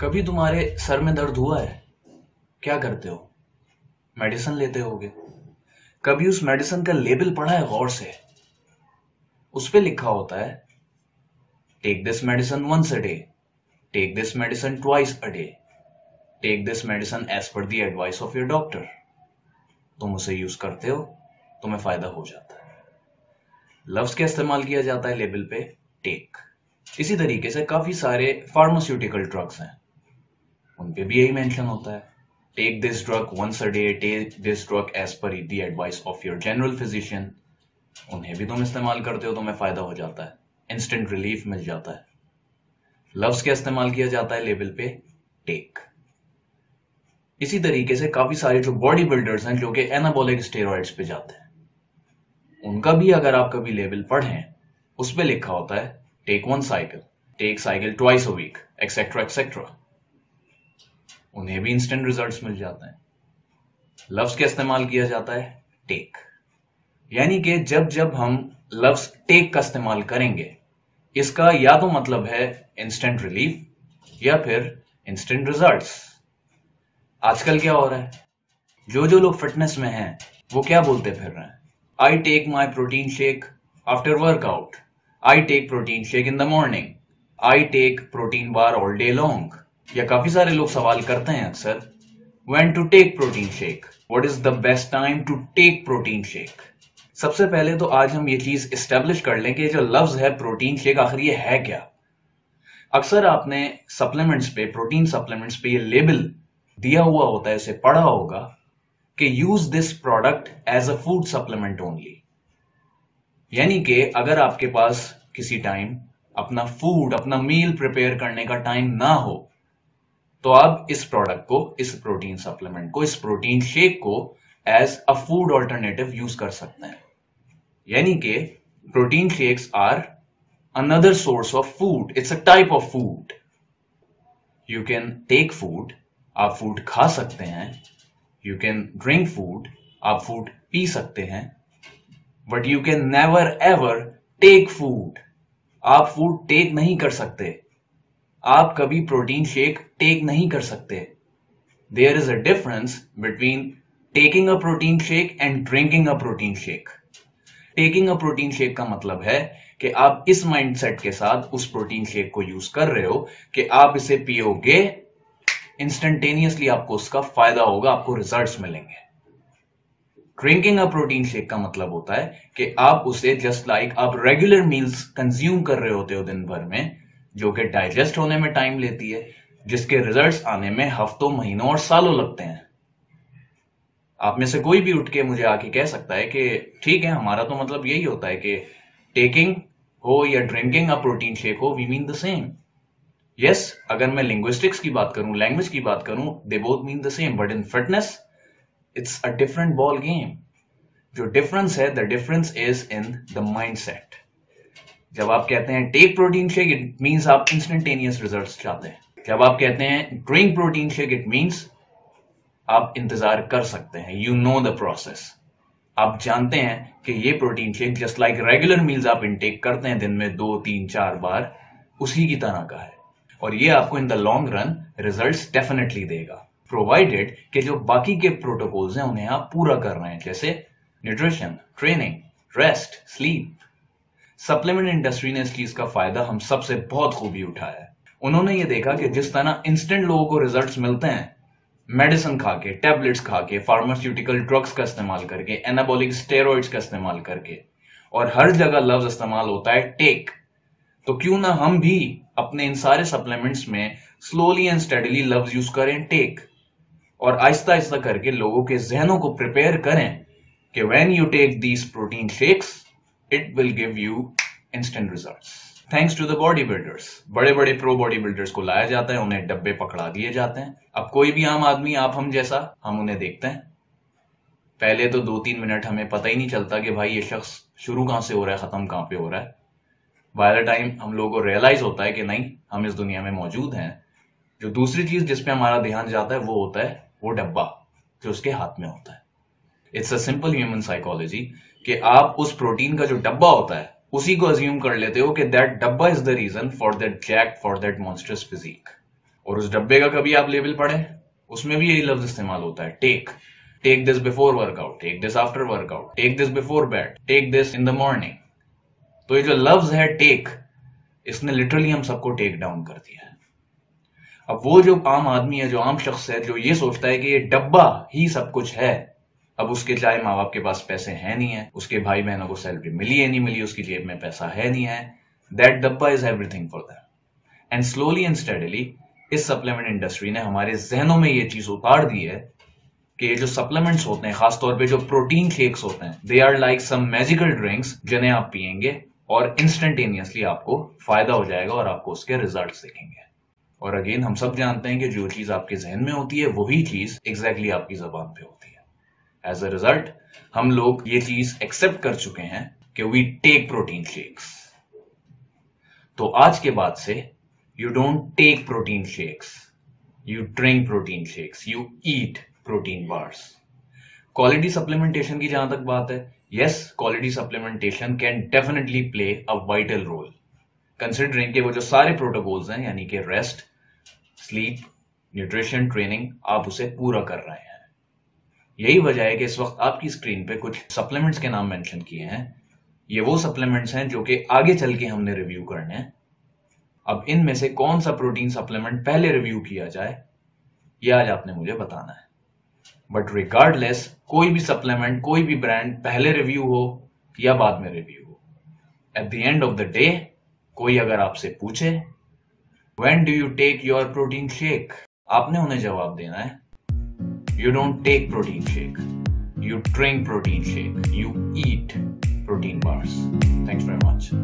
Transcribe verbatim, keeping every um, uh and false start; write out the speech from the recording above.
कभी तुम्हारे सर में दर्द हुआ है? क्या करते हो? मेडिसिन लेते होगे। कभी उस मेडिसिन का लेबल पढ़ा है गौर से? उस पे लिखा होता है take this medicine once a day, take this medicine twice a day, take this medicine as per the advice of your doctor. तुम उसे यूज करते हो, तुम्हें फायदा हो जाता है। लफ्ज क्या इस्तेमाल किया जाता है लेबल पे? टेक। इसी तरीके से काफी सारे फार्मास्यूटिकल ड्रग्स हैं, उन पे भी यही मेंशन होता है take this drug once a day, take this drug as per the advice of your general physician. उन्हें भी तुम इस्तेमाल करते हो, तुम्हें फायदा हो जाता है, इंस्टेंट रिलीफ मिल जाता है। लफ्ज क्या इस्तेमाल किया जाता है लेबल पे? टेक। इसी तरीके से काफी सारे जो बॉडी बिल्डर्स हैं जो कि एनाबॉलिक स्टेरॉइड्स पे जाते हैं, उनका भी अगर आप कभी लेबल पढ़ें, उस पे लिखा होता है take one cycle, take cycle twice a week, etcetera etcetera. उन्हें भी इंस्टेंट रिजल्ट्स मिल जाते हैं। लफ्ज क्या इस्तेमाल किया जाता है? टेक। यानी कि जब जब हम लफ्ज टेक का इस्तेमाल करेंगे, इसका या तो मतलब है इंस्टेंट रिलीफ या फिर इंस्टेंट रिजल्ट्स। आजकल क्या हो रहा है, जो जो लोग फिटनेस में हैं वो क्या बोलते फिर रहे हैं? I take my protein shake after workout, I take protein shake in the morning, I take protein bar all day long. या काफी सारे लोग सवाल करते हैं अक्सर, when to take protein shake, what is the best time to take protein shake. सबसे पहले तो आज हम ये चीज एस्टेब्लिश कर लें कि जो लफ्ज है प्रोटीन शेक, आखिर ये है क्या। अक्सर आपने सप्लीमेंट्स पे, प्रोटीन सप्लीमेंट्स पे ये लेबल दिया हुआ होता है, इसे पढ़ा होगा कि use this product as a food supplement only. यानी कि अगर आपके पास किसी टाइम अपना फूड, अपना मील प्रिपेयर करने का टाइम ना हो, तो आप इस प्रोडक्ट को, इस प्रोटीन सप्लीमेंट को, इस प्रोटीन शेक को as a food alternative use कर सकते हैं। यानी कि protein shakes are another source of food, it's a type of food. You can take food, आप फूड खा सकते हैं, यू कैन ड्रिंक फूड, आप फूड पी सकते हैं, but you can never ever take food. आप फूड टेक नहीं कर सकते, आप कभी प्रोटीन शेक टेक नहीं कर सकते। There is a difference between taking a protein shake and drinking a protein shake. Taking a protein shake का मतलब है कि आप इस माइंडसेट के साथ उस प्रोटीन शेक को यूज कर रहे हो कि आप इसे पियोगे, इंस्टेंटेनियसली आपको उसका फायदा होगा, आपको रिजल्ट्स मिलेंगे। ड्रिंकिंग अ प्रोटीन शेक का मतलब होता है कि आप उसे जस्ट लाइक आप रेगुलर मील्स कंज्यूम कर रहे होते हो दिन भर में, जो कि डाइजेस्ट होने में टाइम लेती है, जिसके रिजल्ट्स आने में हफ्तों, महीनों और सालों लगते हैं। आप में से कोई भी उठ के मुझे आके कह सकता है कि ठीक है, हमारा तो मतलब यही होता है कि टेकिंग हो या ड्रिंकिंग अ प्रोटीन शेक हो, we mean the same. Yes, अगर मैं लिंग्विस्टिक्स की बात करूं, लैंग्वेज की बात करूं, they both mean the same, but in fitness it's a different ball game. जो डिफरेंस है, the difference is in the mindset. जब आप कहते हैं take protein shake, it means आप इंस्टेंटेनियस रिजल्ट्स चाहते हैं। जब आप कहते हैं drink protein shake, it means आप इंतजार कर सकते हैं, यू नो द प्रोसेस। आप जानते हैं कि ये protein shake just like regular meals आप इनटेक करते हैं दिन में दो तीन चार बार, उसी की तरह का है, और ये आपको in the long run results definitely देगा, प्रोवाइडेड कि जो बाकी के प्रोटोकॉल्स हैं उन्हें आप पूरा कर रहे हैं, जैसे nutrition, training, rest, sleep. Supplement industry ने इस चीज का फायदा हम सबसे बहुत खूबी उठाया है। उन्होंने ये देखा कि जिस तरह इंस्टेंट लोगों को रिजल्ट्स मिलते हैं मेडिसिन खा के, टेबलेट्स खा के, फार्मास्यूटिकल ड्रग्स का इस्तेमाल करके, एनाबॉलिक स्टेरॉइड्स का इस्तेमाल करके, और हर जगह लफ्ज इस्तेमाल होता है टेक, तो क्यों ना हम भी अपने इन सारे सप्लीमेंट्स में स्लोली एंड स्टेडली लफ्ज यूज करें टेक, और आहिस्ता आहिस्ता करके लोगों के जहनों को प्रिपेयर करें कि when you take these protein shakes, it will give you instant results. Thanks to the body builders, बड़े बड़े प्रो बॉडी बिल्डर्स को लाया जाता है, उन्हें डब्बे पकड़ा दिए जाते हैं। अब कोई भी आम आदमी, आप हम जैसा, हम उन्हें देखते हैं, पहले तो दो तीन मिनट हमें पता ही नहीं चलता कि भाई ये शख्स शुरू कहां से हो रहा है, खत्म कहां पे हो रहा है। बाय द टाइम हम लोगों को रियलाइज होता है कि नहीं, हम इस दुनिया में मौजूद हैं, जो दूसरी चीज जिसपे हमारा ध्यान जाता है वो होता है वो डब्बा जो उसके हाथ में होता है। It's a simple human psychology कि आप उस प्रोटीन का जो डब्बा होता है उसी को अज्यूम कर लेते हो कि दैट डब्बा is the reason for that jack, for that monstrous physique. और उस डब्बे का कभी आप लेबल पढ़े, उसमें भी यही लफ्ज इस्तेमाल होता है take. Take this before workout, take this after workout, take this before bed, take this in the morning. तो ये जो लफ्ज है टेक, इसने लिटरली हम सबको टेक डाउन कर दिया है। अब वो जो आम आदमी है, जो आम शख्स है, जो ये सोचता है कि ये डब्बा ही सब कुछ है, अब उसके चाहे माँ बाप के पास पैसे है नहीं है, उसके भाई बहनों को सैलरी मिली है नहीं मिली, उसकी जेब में पैसा है नहीं है, दैट डब्बा is everything for them. And slowly and steadily इस सप्लीमेंट इंडस्ट्री ने हमारे जहनों में ये चीज उतार दी है कि ये जो सप्लीमेंट्स होते हैं, खासतौर पे जो प्रोटीन शेक्स होते हैं, they are like some magical drinks जिन्हें आप पियेंगे और इंस्टेंटेनियसली आपको फायदा हो जाएगा और आपको उसके रिजल्ट्स दिखेंगे। और अगेन हम सब जानते हैं कि जो चीज आपके जहन में होती है वही चीज एग्जैक्टली आपकी जबान पे होती है। एज अ रिजल्ट हम लोग ये चीज एक्सेप्ट कर चुके हैं कि वी टेक प्रोटीन शेक्स। तो आज के बाद से you don't take protein shakes, you drink protein shakes, you eat protein bars. Quality supplementation की जहां तक बात है, yes, quality supplementation can definitely play a vital role, considering के वो जो सारे प्रोटोकॉल्स हैं, यानी कि रेस्ट, स्लीप, न्यूट्रिशन, ट्रेनिंग, आप उसे पूरा कर रहे हैं। यही वजह है कि इस वक्त आपकी स्क्रीन पे कुछ सप्लीमेंट्स के नाम मेंशन किए हैं। ये वो सप्लीमेंट्स हैं जो कि आगे चल के हमने रिव्यू करने हैं। अब इनमें से कौन सा प्रोटीन सप्लीमेंट पहले रिव्यू किया जाए, यह आज आपने मुझे बताना है। बट रिगार्डलेस, कोई भी सप्लीमेंट, कोई भी ब्रांड पहले रिव्यू हो या बाद में रिव्यू हो, at the end of the day कोई अगर आपसे पूछे when do you take your protein shake, आपने उन्हें जवाब देना है you don't take protein shake, you drink protein shake, you eat protein bars. Thanks very much.